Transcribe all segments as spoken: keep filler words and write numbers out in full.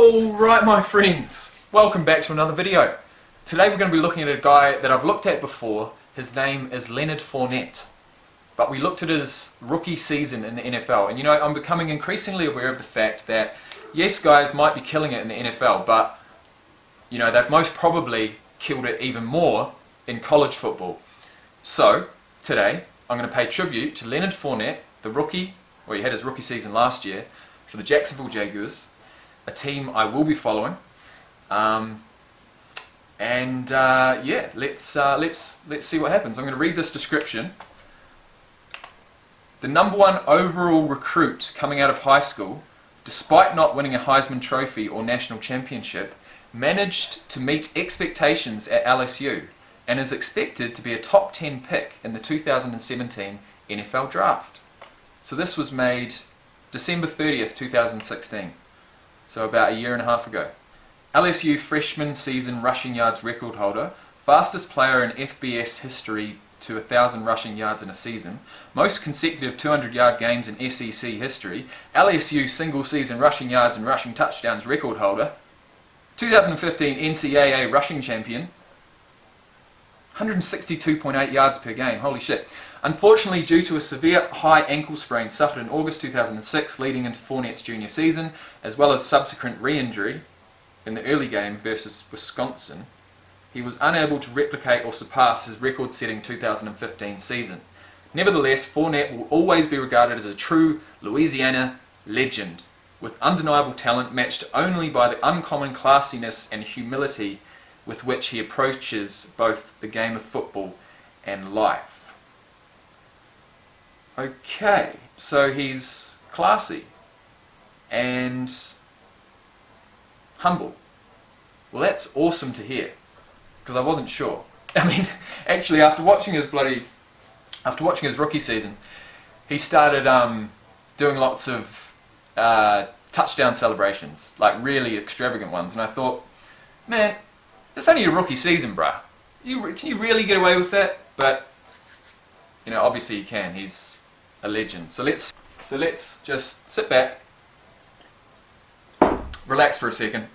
Alright my friends, welcome back to another video. Today we're going to be looking at a guy that I've looked at before. His name is Leonard Fournette. But we looked at his rookie season in the N F L, and you know, I'm becoming increasingly aware of the fact that yes, guys might be killing it in the N F L, but you know, they've most probably killed it even more in college football. So today I'm going to pay tribute to Leonard Fournette, the rookie, or he had his rookie season last year for the Jacksonville Jaguars, a team I will be following, um, and uh, yeah, let's uh, let's let's see what happens. I'm going to read this description. The number one overall recruit coming out of high school, despite not winning a Heisman Trophy or national championship, managed to meet expectations at L S U and is expected to be a top ten pick in the two thousand seventeen N F L Draft. So this was made December thirtieth two thousand sixteen, so about a year and a half ago. L S U freshman season rushing yards record holder, fastest player in F B S history to one thousand rushing yards in a season, most consecutive two hundred yard games in S E C history, L S U single season rushing yards and rushing touchdowns record holder, two thousand fifteen N C A A rushing champion, one hundred sixty-two point eight yards per game, holy shit. Unfortunately, due to a severe high ankle sprain suffered in August two thousand six leading into Fournette's junior season, as well as subsequent re-injury in the early game versus Wisconsin, he was unable to replicate or surpass his record-setting two thousand fifteen season. Nevertheless, Fournette will always be regarded as a true Louisiana legend, with undeniable talent matched only by the uncommon classiness and humility with which he approaches both the game of football and life. Okay, so he's classy and humble. Well, that's awesome to hear, because I wasn't sure. I mean, actually, after watching his bloody, after watching his rookie season, he started um, doing lots of uh, touchdown celebrations, like really extravagant ones, and I thought, man, it's only a rookie season, bruh. You, can you really get away with that? But you know, obviously he can. He's a legend. So let's so let's just sit back, relax for a second,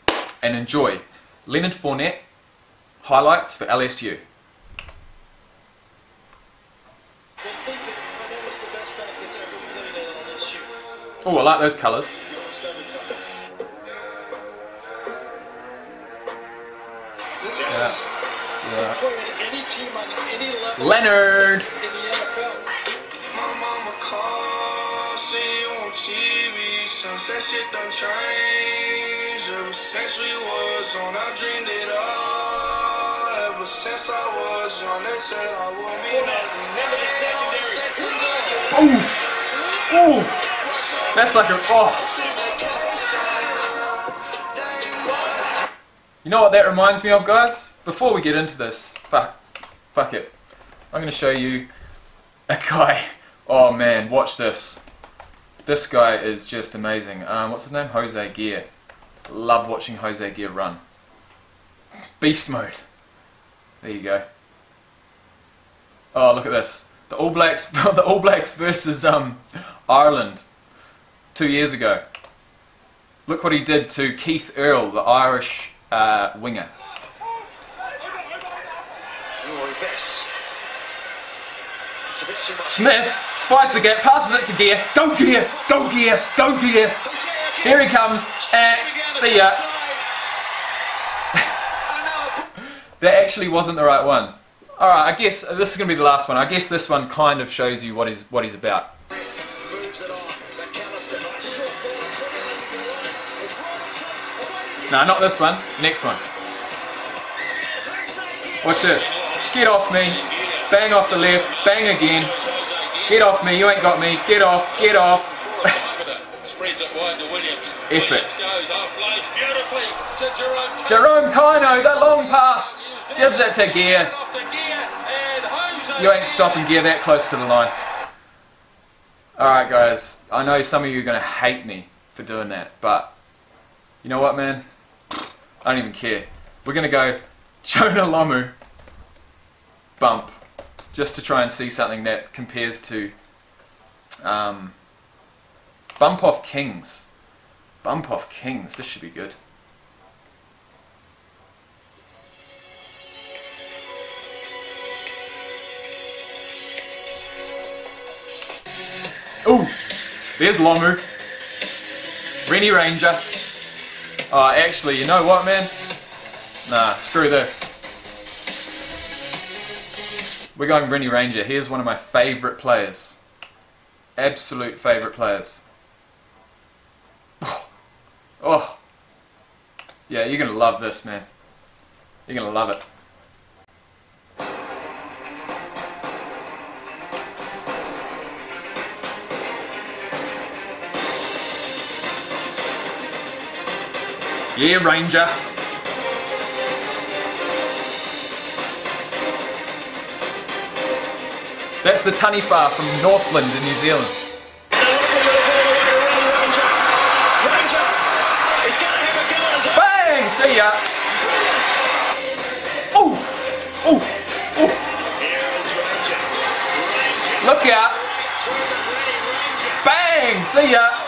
and enjoy Leonard Fournette highlights for L S U. Oh, I like those colours. Yeah. Yeah. Leonard. Sunset shit done changed. Ever since we was on, I dreamed it all. Ever since I was on, they said I won't be nothing. Never the secondary. Oof! Oof! That's like a... oh! You know what that reminds me of, guys? Before we get into this, fuck, fuck it. I'm going to show you a guy. Oh man, watch this. This guy is just amazing. Um, what's his name? Jose Gear. Love watching Jose Gear run. Beast mode. There you go. Oh, look at this. The All Blacks, the All Blacks versus um, Ireland two years ago. Look what he did to Keith Earle, the Irish uh, winger. Smith spies the gap, passes it to Gear. Go Gear, go Gear, go Gear. Here he comes, and see ya. That actually wasn't the right one. All right, I guess this is gonna be the last one. I guess this one kind of shows you what he's what he's about. No, not this one. Next one. Watch this. Get off me. Bang off the left, bang again. Get off me, you ain't got me. Get off, get off. Epic. Jerome Kaino, the long pass. Gives it to Gear. You ain't stopping Gear that close to the line. Alright guys, I know some of you are going to hate me for doing that, but you know what, man? I don't even care. We're going to go Jonah Lomu bump, just to try and see something that compares to um, Bump Off Kings. Bump Off Kings, this should be good. Oh, there's Lomu. Rene Ranger. Oh, actually, you know what, man? Nah, screw this. We're going Rene Ranger. He is one of my favourite players. Absolute favourite players. Oh. Yeah, you're going to love this, man. You're going to love it. Yeah, Ranger. That's the Taniwha from Northland in New Zealand. Bang! See ya! Oof! Oof! Oof! Look out! Bang! See ya!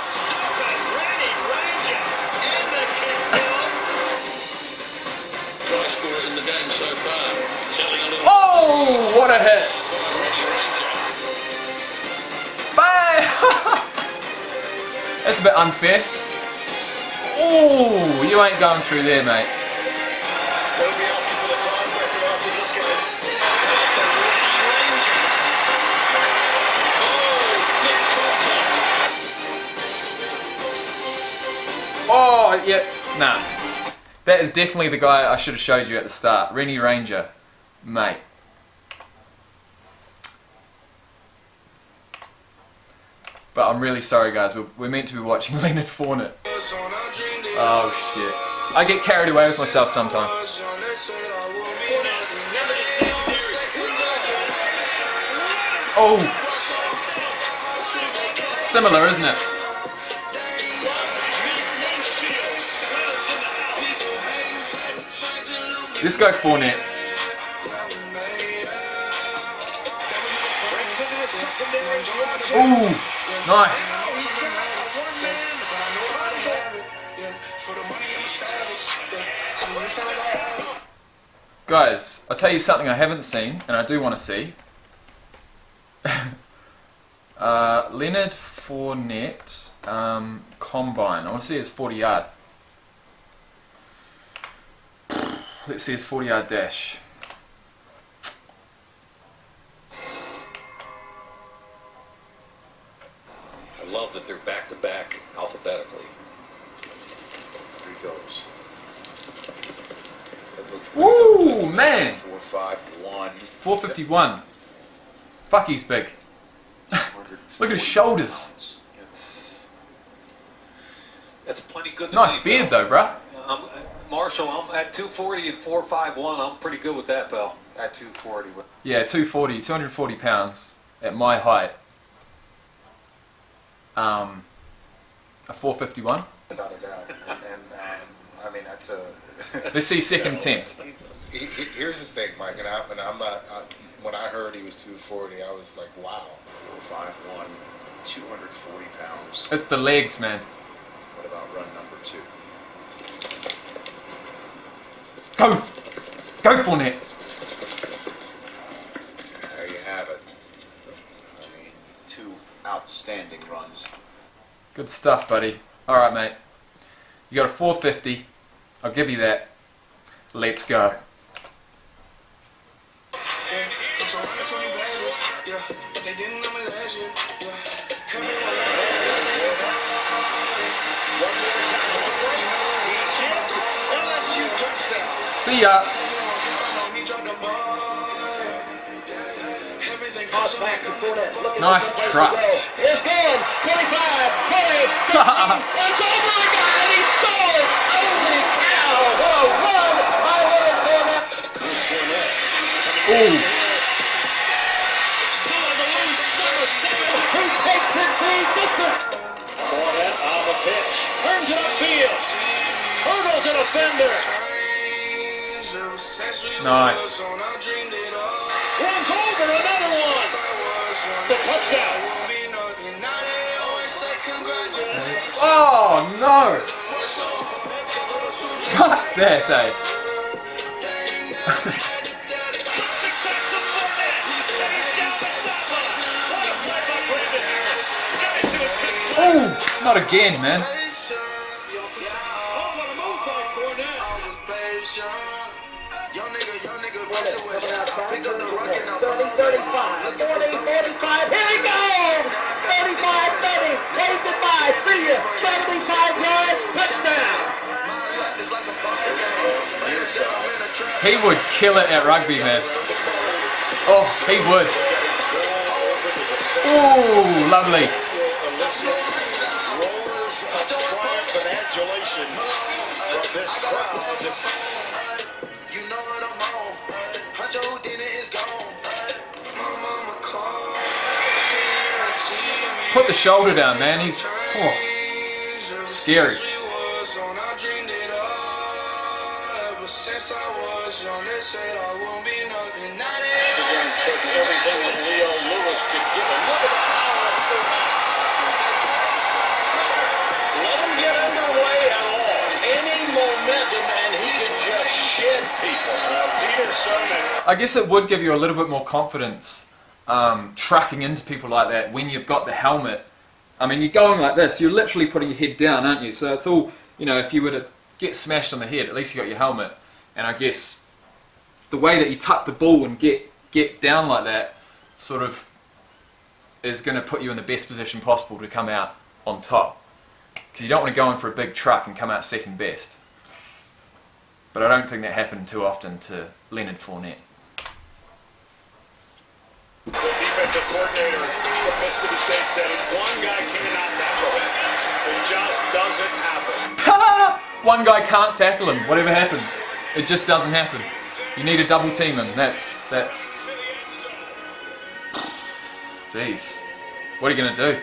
Oh, what a hit! Bang! That's a bit unfair. Oh, you ain't going through there, mate. Oh, yeah, nah. That is definitely the guy I should have showed you at the start. Rene Ranger, mate. But I'm really sorry, guys. We're, we're meant to be watching Leonard Fournette. Oh, shit. I get carried away with myself sometimes. Oh. Similar, isn't it? This guy Fournette. Ooh, nice. Guys, I'll tell you something I haven't seen, and I do want to see. uh, Leonard Fournette um, Combine. I want to see his forty yard. Let's see his forty yard dash. I love that they're back to back alphabetically. Here he goes. That looks pretty Ooh, good. Man! four five one. four fifty-one. Fuck, he's big. Look at his shoulders. That's plenty good. Nice beard, though, bruh. I'm, Marshall, I'm at two forty and four five one. I'm pretty good with that, pal. At two forty. Yeah, two forty, two hundred forty pounds at my height. Um, a four fifty-one. Without a doubt. And, and um, I mean, that's a. Let's see second attempt. He, he, here's the thing, Mike, and, I, and I'm not. I, when I heard he was two forty, I was like, wow. four five one, two hundred forty pounds. It's the legs, man. What about run number two? Go! Go, Fournette! There you have it. I mean, two outstanding runs. Good stuff, buddy. Alright, mate. You got a four fifty. I'll give you that. Let's go. See ya. Nice truck. Ooh. On the pitch. Turns it upfield. Hurdles an offender. Nice. Runs over another one. The touchdown. Oh no! Fuck that, eh? not again, man. thirty, thirty-five, here we go! thirty-five, thirty, eighty-five, see ya! seventy-five yards, touchdown! He would kill it at rugby, man. Oh, he would. Ooh, lovely. Put the shoulder down, man. He's oh, scary. I guess it would give you a little bit more confidence um, trucking into people like that when you've got the helmet. I mean, you're going like this, you're literally putting your head down, aren't you? So it's all, you know, if you were to get smashed on the head, at least you got your helmet. And I guess the way that you tuck the ball and get, get down like that sort of is going to put you in the best position possible to come out on top. Because you don't want to go in for a big truck and come out second best. But I don't think that happened too often to Leonard Fournette. The defensive coordinator of Mississippi State said if one guy cannot tackle him, it just doesn't happen. One guy can't tackle him, whatever happens. It just doesn't happen. You need a double team him. That's, that's... Jeez. What are you going to do?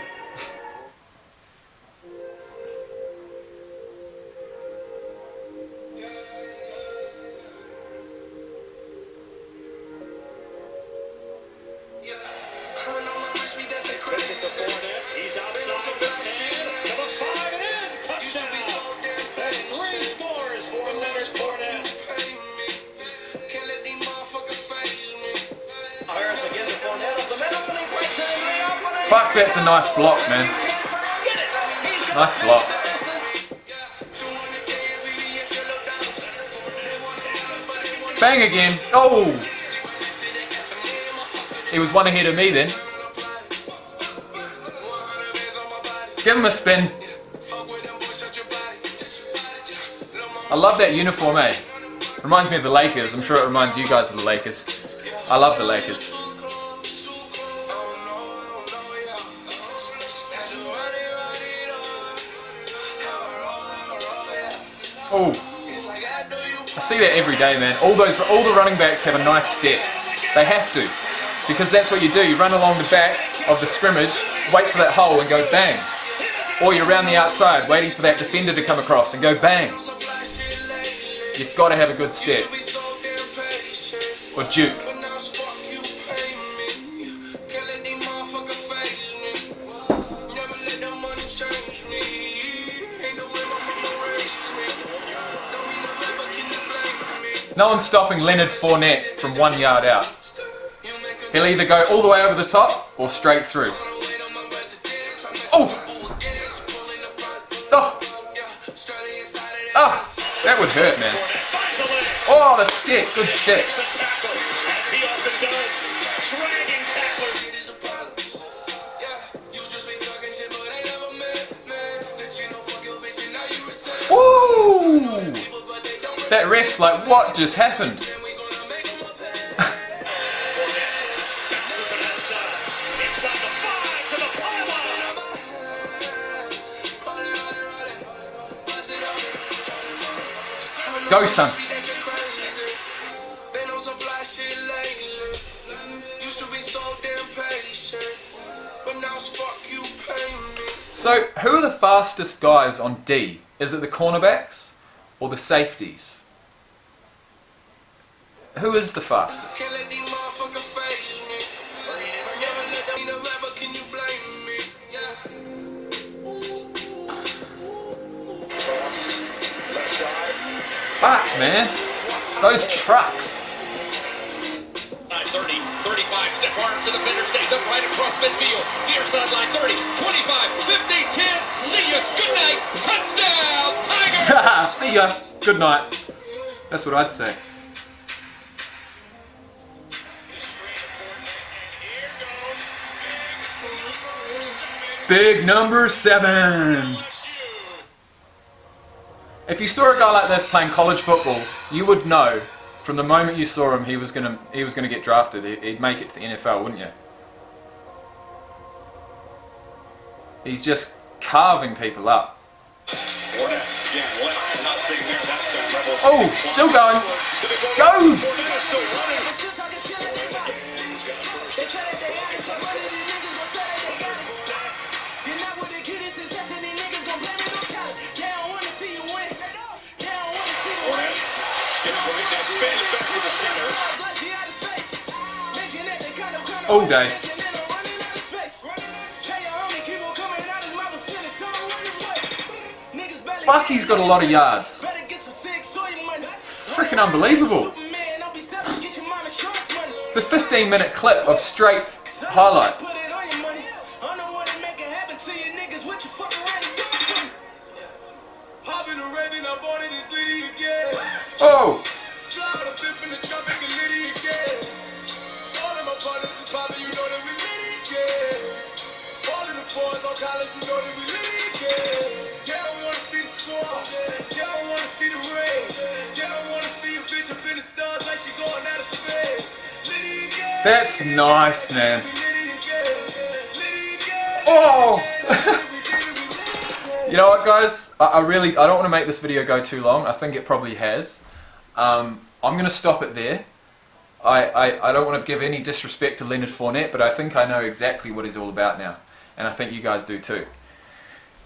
Fuck, that's a nice block, man. Nice block. Bang again. Oh! He was one ahead of me then. Give him a spin. I love that uniform, eh? Reminds me of the Lakers. I'm sure it reminds you guys of the Lakers. I love the Lakers. Oh, I see that every day, man. All those, all the running backs have a nice step. They have to, because that's what you do. You run along the back of the scrimmage, wait for that hole and go bang. Or you're around the outside, waiting for that defender to come across and go bang. You've got to have a good step. Or juke. No one's stopping Leonard Fournette from one yard out. He'll either go all the way over the top or straight through. Oh! Oh! Oh! That would hurt, man. Oh, the stick. Good shit. That ref's like, what just happened? Go, son. So, who are the fastest guys on D? Is it the cornerbacks or the safeties? Who is the fastest? Fuck, man. Those trucks. Nice thirty, thirty-five, stiff arms to the defender, stays up right across midfield. Near sideline, thirty, twenty-five, fifteen, ten, see ya, good night, touchdown, Tiger! See ya, good night. That's what I'd say. Big number seven. If you saw a guy like this playing college football, you would know from the moment you saw him he was gonna he was gonna get drafted. He'd make it to the N F L, wouldn't you? He's just carving people up. Oh, still going. Go! All day. Fuck, he's got a lot of yards. Freaking unbelievable. It's a fifteen minute clip of straight highlights. Oh! That's nice, man. Oh! You know what, guys? I, I really I don't want to make this video go too long. I think it probably has. Um, I'm going to stop it there. I, I, I don't want to give any disrespect to Leonard Fournette, but I think I know exactly what he's all about now. And I think you guys do too.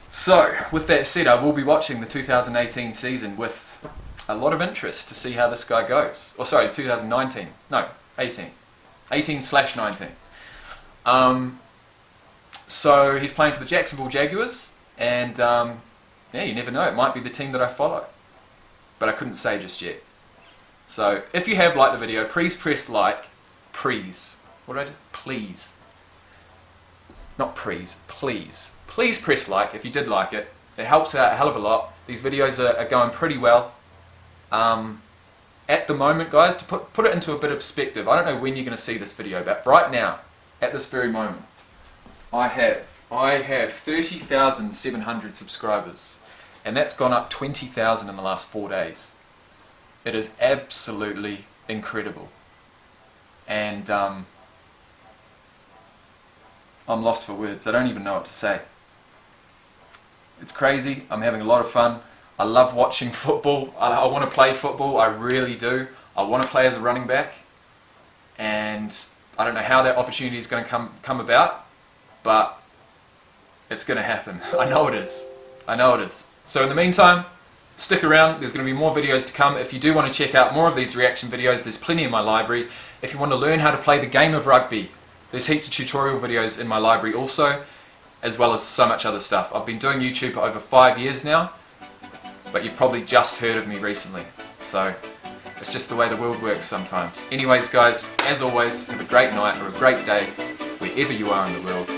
So, with that said, I will be watching the two thousand eighteen season with a lot of interest to see how this guy goes. Or sorry, two thousand nineteen. No, eighteen. eighteen slash nineteen. Um, so he's playing for the Jacksonville Jaguars, and um, yeah, you never know. It might be the team that I follow, but I couldn't say just yet. So if you have liked the video, please press like. Please. What did I just? Please. Not please. Please. Please press like if you did like it. It helps out a hell of a lot. These videos are, are going pretty well. Um, At the moment, guys, to put, put it into a bit of perspective, I don't know when you're going to see this video, but right now, at this very moment, I have I have thirty thousand seven hundred subscribers, and that's gone up twenty thousand in the last four days. It is absolutely incredible, and um, I'm lost for words. I don't even know what to say. It's crazy. I'm having a lot of fun. I love watching football. I, I want to play football. I really do. I want to play as a running back, and I don't know how that opportunity is going to come come about, but it's going to happen. I know it is. I know it is. So in the meantime, stick around. There's going to be more videos to come. If you do want to check out more of these reaction videos, there's plenty in my library. If you want to learn how to play the game of rugby, there's heaps of tutorial videos in my library also, as well as so much other stuff. I've been doing YouTube for over five years now, but you've probably just heard of me recently. So, it's just the way the world works sometimes. Anyways, guys, as always, have a great night or a great day, wherever you are in the world.